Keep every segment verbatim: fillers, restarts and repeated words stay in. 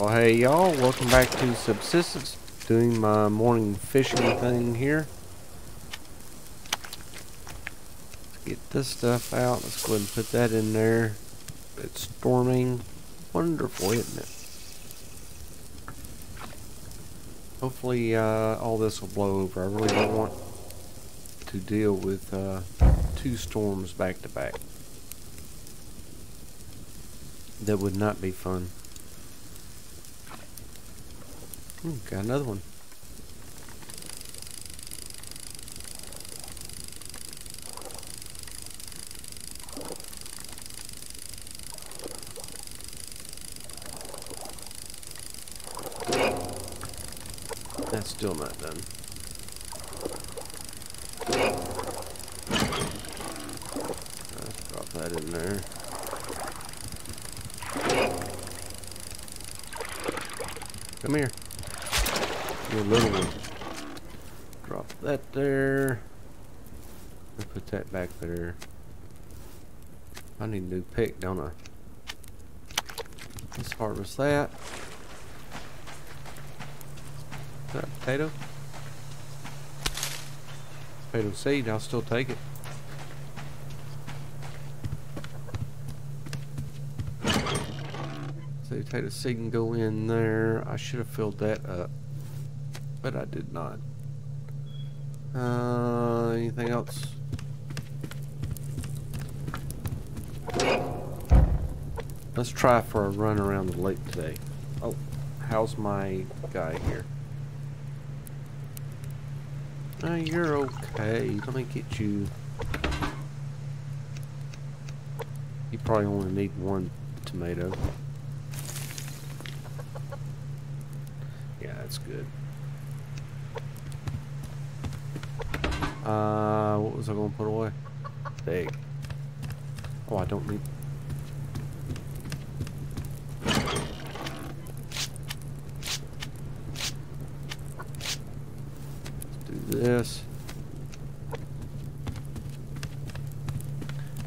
Well, hey y'all, welcome back to Subsistence. Doing my morning fishing thing here. Let's get this stuff out. Let's go ahead and put that in there. It's storming. Wonderful, isn't it? Hopefully uh, all this will blow over. I really don't want to deal with uh, two storms back to back. That would not be fun. Ooh, got another one. That's still not done. Let's drop that in there. Come here. Your little one. Drop that there. And put that back there. I need a new pick, don't I? Let's harvest that. Is that a potato? Potato seed, I'll still take it. So potato seed can go in there. I should have filled that up. But I did not. Uh, anything else? Let's try for a run around the lake today. Oh, how's my guy here? Oh, you're okay. Let me get you. You probably only need one tomato. Yeah, that's good. Uh, what was I going to put away? There. Oh, I don't need... Let's do this.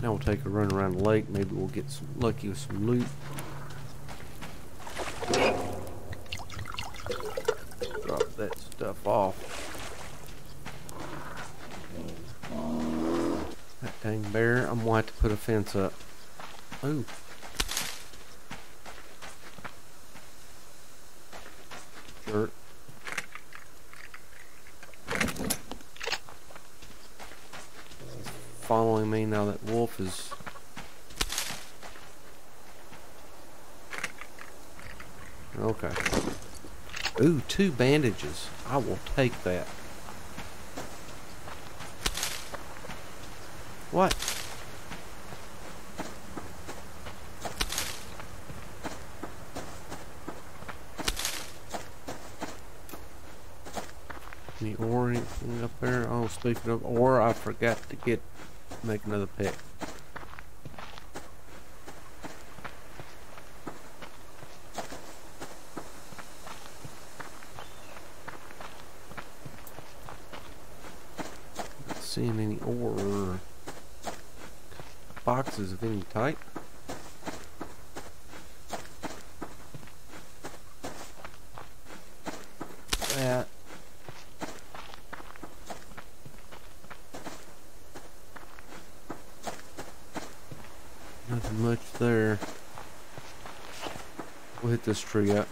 Now we'll take a run around the lake. Maybe we'll get some lucky with some loot. Drop that stuff off. Dang bear, I'm going to have to put a fence up. Ooh. Jerk. Following me now, that wolf is... Okay. Ooh, two bandages. I will take that. What? Any ore, anything up there? Oh, speaking of ore, I forgot to get make another pick. Not seeing any ore. Boxes of any type. That. Nothing much there. We'll hit this tree up.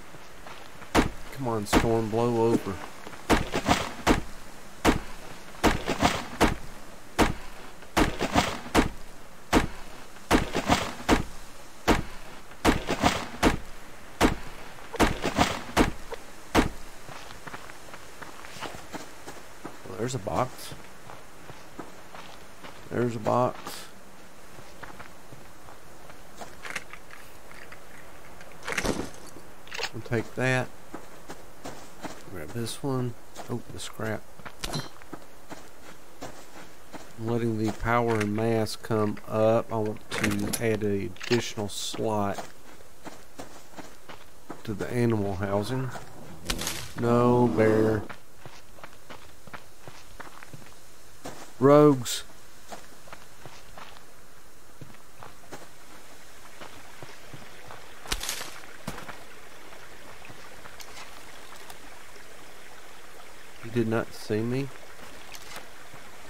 Come on, storm, blow over. There's a box. There's a box. We'll take that. Grab this one. Oh, the scrap. I'm letting the power and mass come up. I want to add an additional slot to the animal housing. No bear. Rogues. did not see me?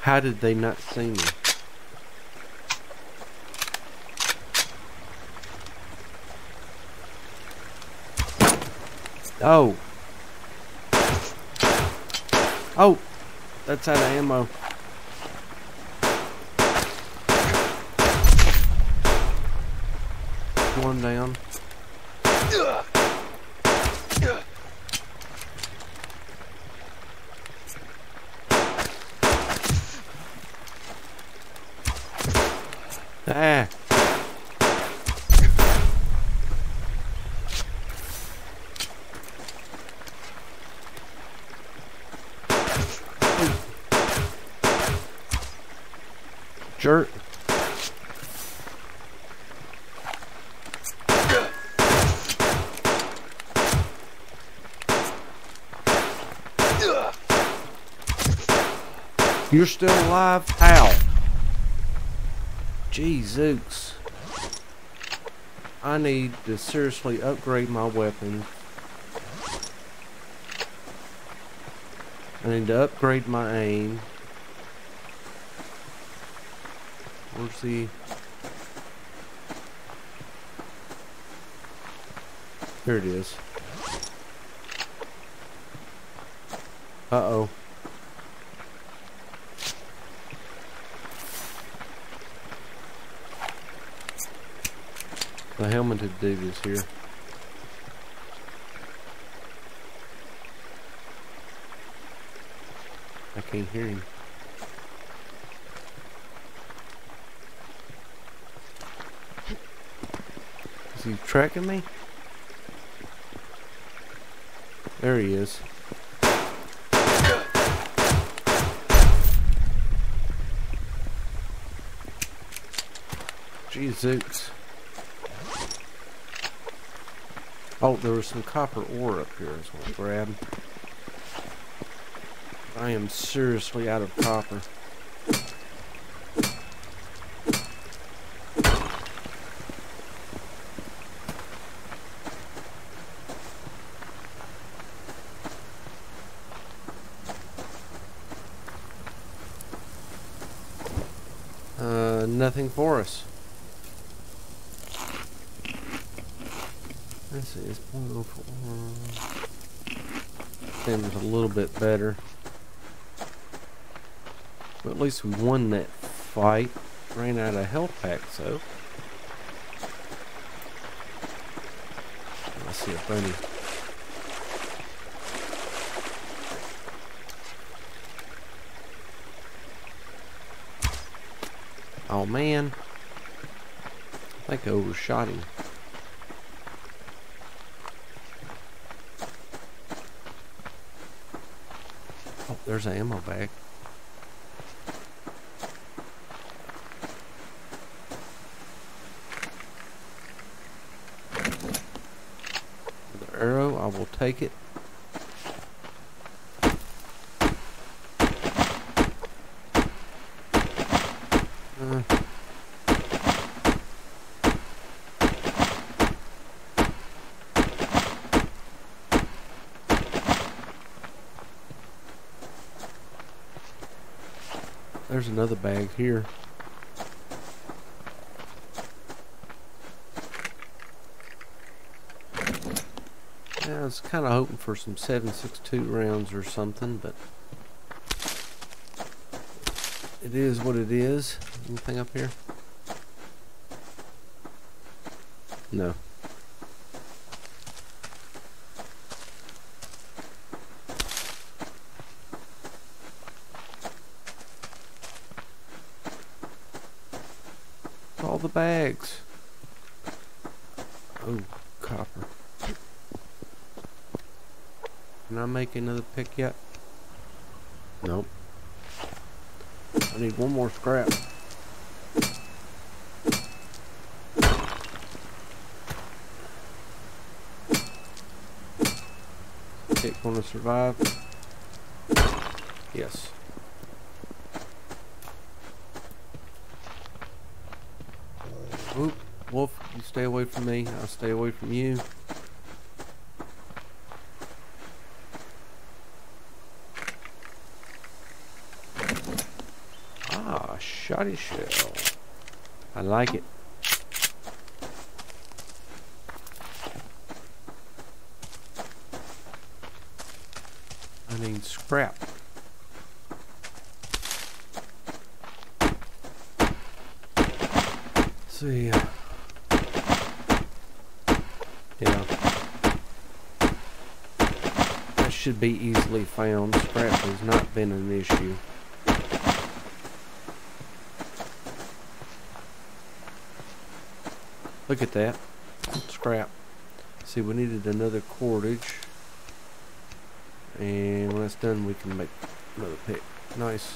How did they not see me? Oh. Oh, that's out of ammo. One down. Ah. Jerk. You're still alive? How? Jesus. I need to seriously upgrade my weapon. I need to upgrade my aim. Where's the... Here it is. Uh-oh. The helmeted dude is here. I can't hear him. Is he tracking me? There he is. Jesus. Oh, there was some copper ore up here as well, Brad. I am seriously out of copper. Uh, nothing for us. Let's see, it's point oh four. Seems a little bit better. But at least we won that fight. Ran out of health packs, though. I see a bunny. Oh, man. I think I overshot him. There's an ammo bag. The arrow, I will take it. Uh, There's another bag here. Yeah, I was kind of hoping for some seven six two rounds or something, but it is what it is. Anything up here? No. All the bags. Oh, copper. Can I make another pick yet? Nope. I need one more scrap. Is it gonna survive? Yes. Oop, wolf, you stay away from me, I'll stay away from you. shiny shell. I like it. I need scrap. Let's see. Yeah. That should be easily found. Scrap has not been an issue. Look at that. Scrap. See, we needed another cordage. And when that's done, we can make another pick. Nice.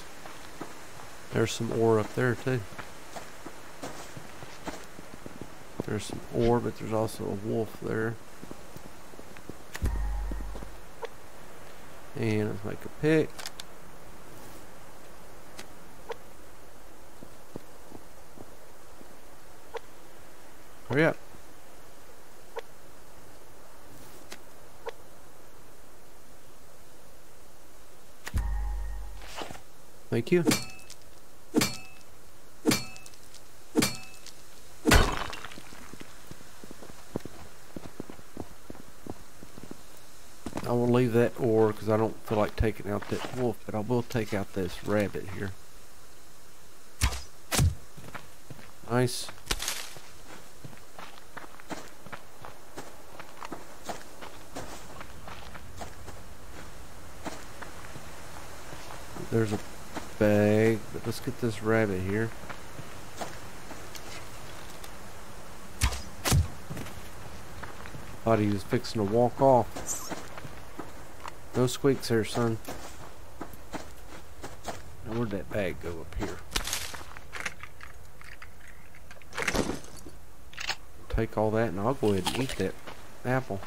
There's some ore up there, too. There's some ore, but there's also a wolf there. And let's make a pick. Hurry up. Thank you. I will leave that ore because I don't feel like taking out that wolf, but I will take out this rabbit here. Nice. There's a bag, but let's get this rabbit here. Thought he was fixing to walk off. No squeaks here, son. Now where'd that bag go up here? Take all that and I'll go ahead and eat that apple.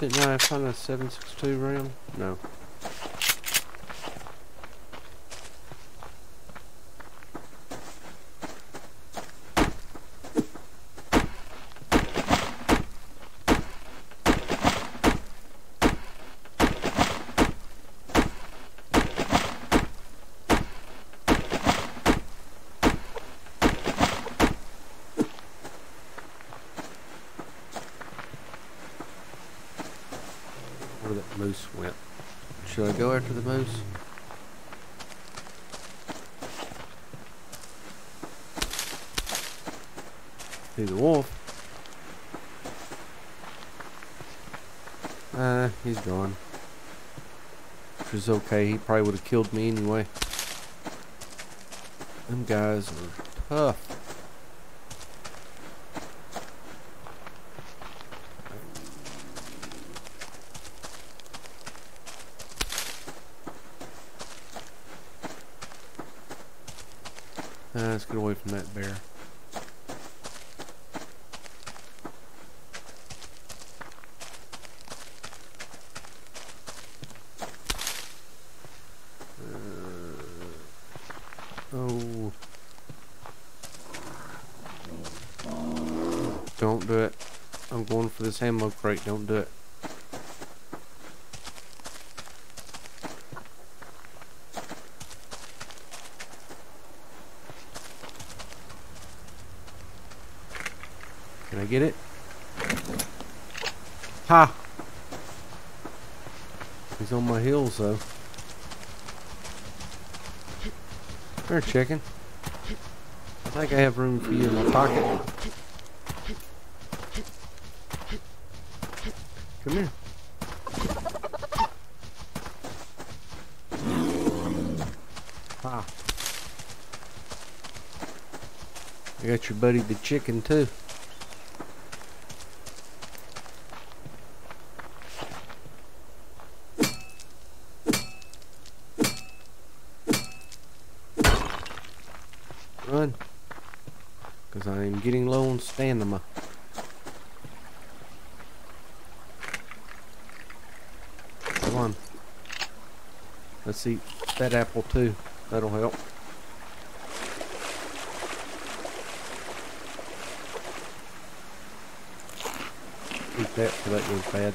Didn't I find a seven six two round? No. Should I go after the moose? Do the wolf. Uh, he's gone. Which is okay, he probably would have killed me anyway. Them guys are tough. Let's get away from that bear. Uh, oh. Don't do it. I'm going for this ammo crate. Don't do it. Can I get it? Ha! He's on my heels though. There, chicken. I think I have room for you in my pocket. Come here. Ha! I got your buddy the chicken too. Run, because I am getting low on stamina. Come on. Let's eat that apple too. That'll help. Eat that so that goes bad.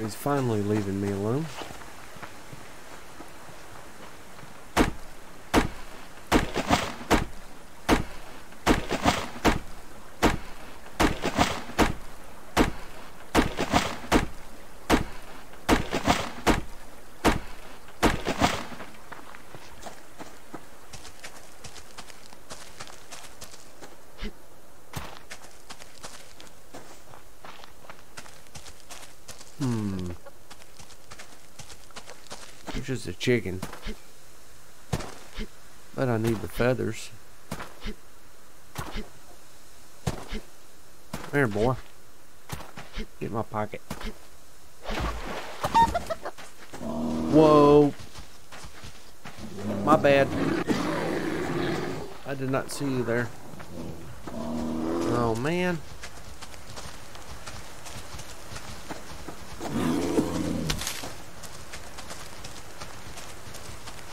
He's finally leaving me alone. Hmm. It's just a chicken. But I need the feathers. Come here, boy. Get in my pocket. Whoa. My bad. I did not see you there. Oh, man.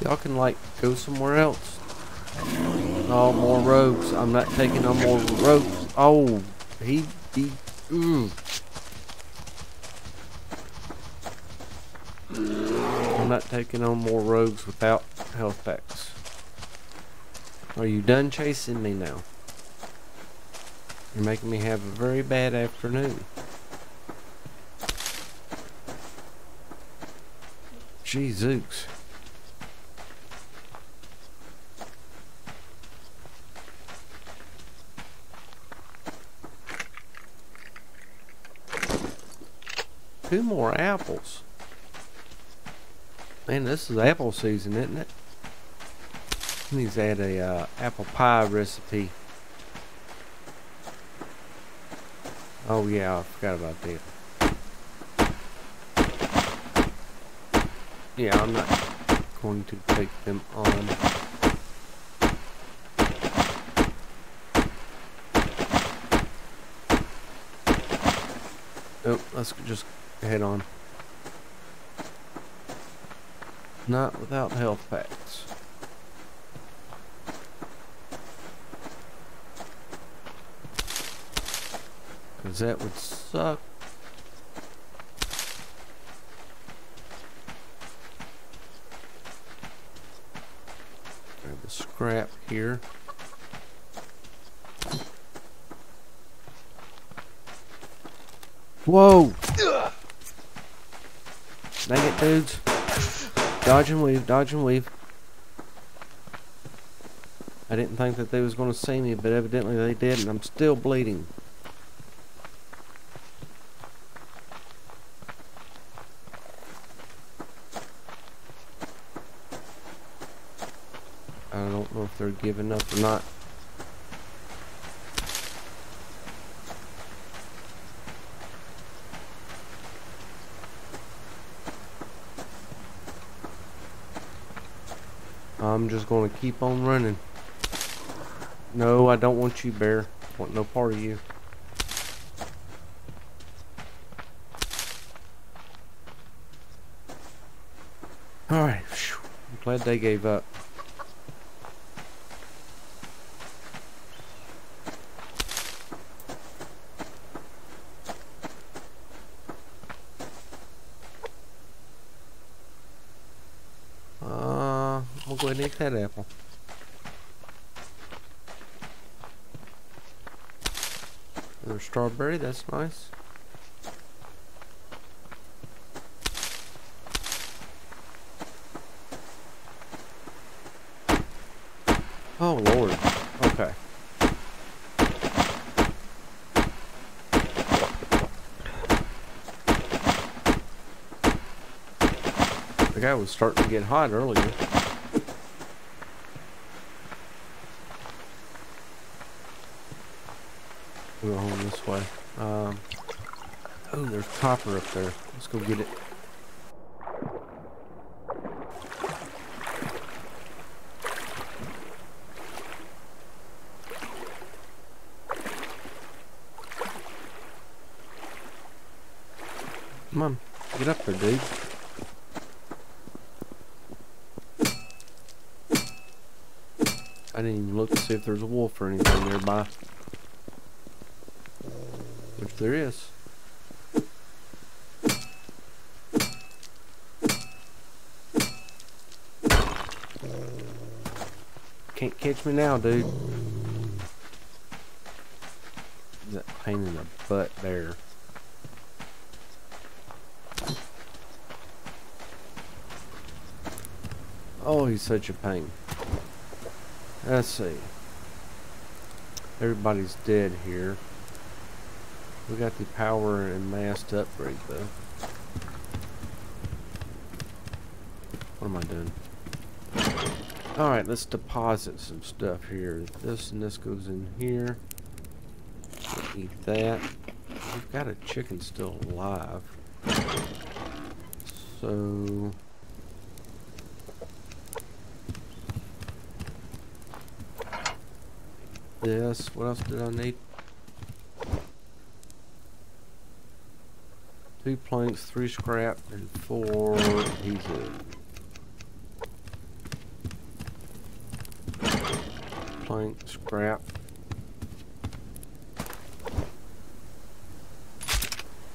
Y'all can like go somewhere else. Oh, more rogues. I'm not taking no more rogues. Oh, he he. Mm. I'm not taking on more rogues without health packs. Are you done chasing me now? You're making me have a very bad afternoon. Gee zooks. Two more apples. Man, this is apple season, isn't it? Needs to add a uh, apple pie recipe. Oh yeah, I forgot about that. Yeah, I'm not going to take them on. Oh, let's just head on. Not without health packs. Cause that would suck. Grab the scrap here. Whoa! Ugh. Dang it, dudes. Dodge and weave, dodge and weave. I didn't think that they was going to see me, but evidently they did, and I'm still bleeding. I don't know if they're giving up or not. I'm just going to keep on running. No, I don't want you, bear. I want no part of you. Alright. I'm glad they gave up. Go ahead and eat that apple. Another strawberry, that's nice. Oh Lord, okay. The guy was starting to get hot earlier. Go home this way. Um, oh, there's copper up there. Let's go get it. Come on, get up there, dude. I didn't even look to see if there's a wolf or anything nearby. There is. Can't catch me now, dude. That pain in the butt there. Oh, he's such a pain. Let's see. Everybody's dead here. We got the power and mast upgrade though. What am I doing? Alright, let's deposit some stuff here. This and this goes in here. Eat that. We've got a chicken still alive. So... this. What else did I need? Two planks, three scrap, and four adhesive. Plank, scrap.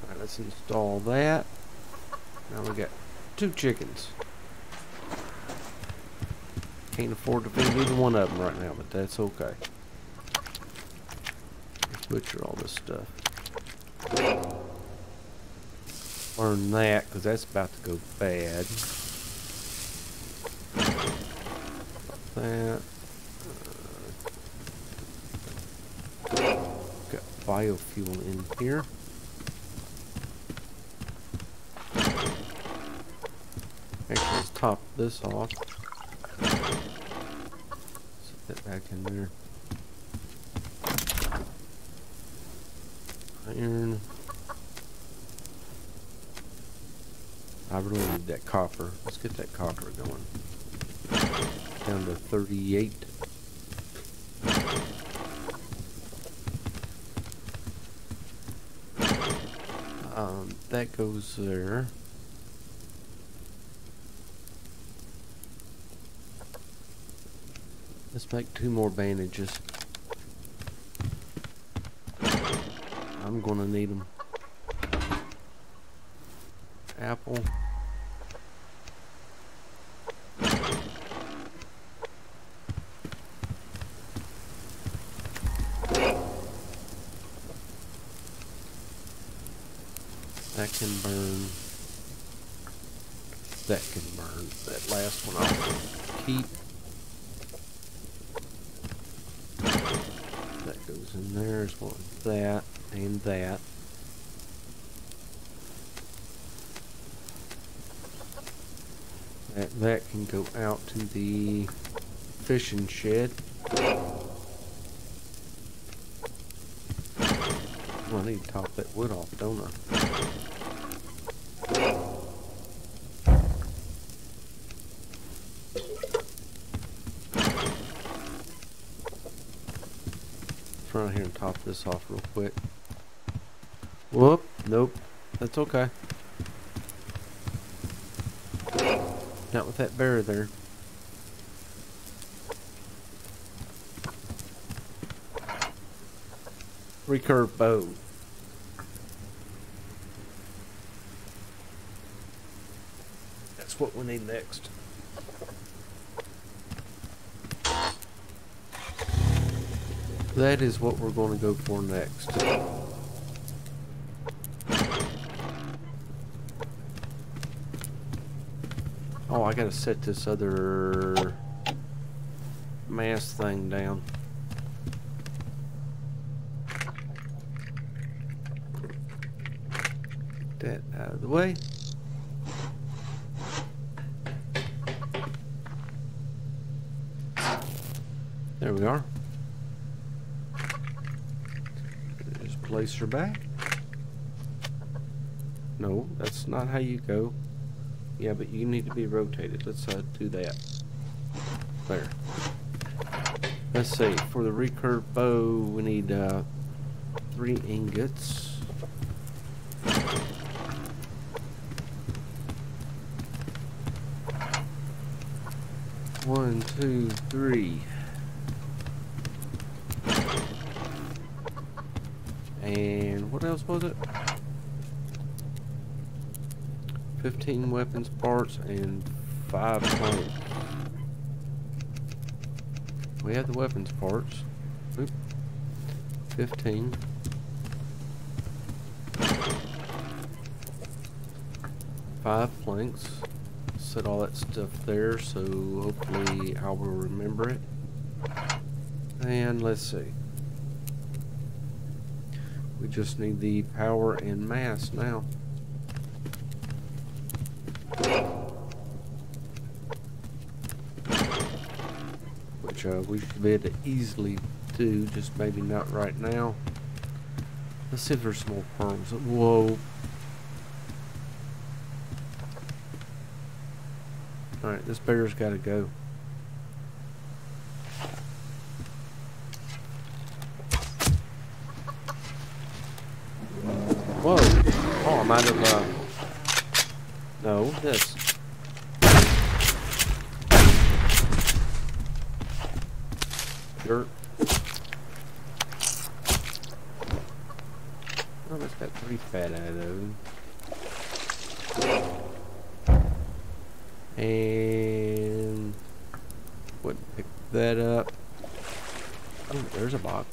Alright, let's install that. Now we got two chickens. Can't afford to feed either one of them right now, but that's okay. Butcher all this stuff. Learn that, because that's about to go bad. That. Uh, got biofuel in here. Actually, let's top this off. Set that back in there. Iron. I really need that copper. Let's get that copper going. Down to thirty-eight. Um, that goes there. Let's make two more bandages. I'm gonna need them. Apple. That can burn. That can burn. That last one I'll keep. That goes in there as well as that. And that. that. That can go out to the fishing shed. Well, I need to top that wood off, don't I? Let's run out here and top this off real quick. Whoop, nope, that's okay. Not with that bear there. Recurve bow. That's what we need next. That is what we're going to go for next. Oh, I gotta set this other mast thing down. Get that out of the way. There we are. Just place her back. No, that's not how you go. Yeah, but you need to be rotated. Let's uh, do that. There. Let's see. For the recurve bow, we need uh, three ingots. One, two, three. And what else was it? fifteen weapons parts and five planks. We have the weapons parts. Oop. Fifteen. Five planks. Set all that stuff there, so hopefully I will remember it. And let's see. We just need the power and mass now. Which uh, we should be able to easily do, just maybe not right now. Let's see if there's some more problems. Whoa. Alright, this bear's got to go. Whoa! Oh, I might have, uh... no, this. Dirt. Oh, that's got pretty fat out of them. And wouldn't pick that up. Oh, there's a box.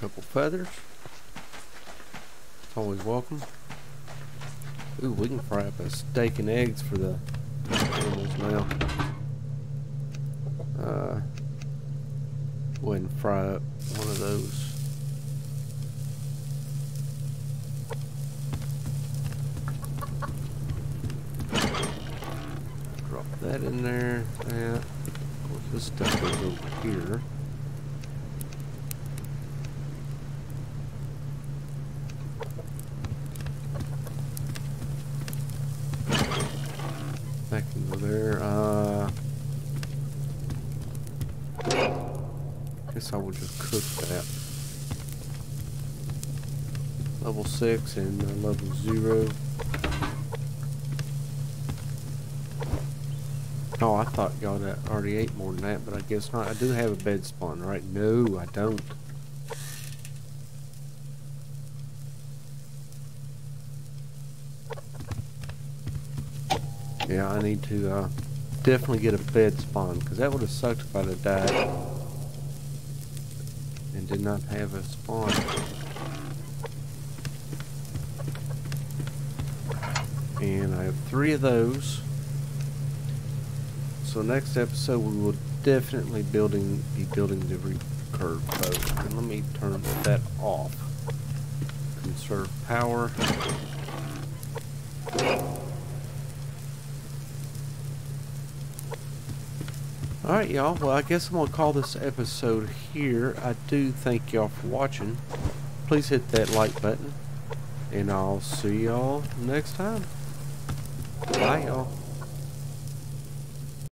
Couple feathers. Always welcome. Ooh, we can fry up a steak and eggs for the animals now. Uh, go ahead and fry up one of those. That in there, yeah. Of course, this stuff goes over here. That can go there. Uh, guess I will just cook that. Level six and uh, level zero. Oh, I thought y'all that already ate more than that, but I guess not. I do have a bed spawn, right? No, I don't. Yeah, I need to uh, definitely get a bed spawn, because that would have sucked if I'd have died and did not have a spawn. And I have three of those. So next episode we will definitely building be building the recurve boat. And let me turn that off. Conserve power. Alright y'all, well I guess I'm gonna call this episode here. I do thank y'all for watching. Please hit that like button. And I'll see y'all next time. Bye y'all.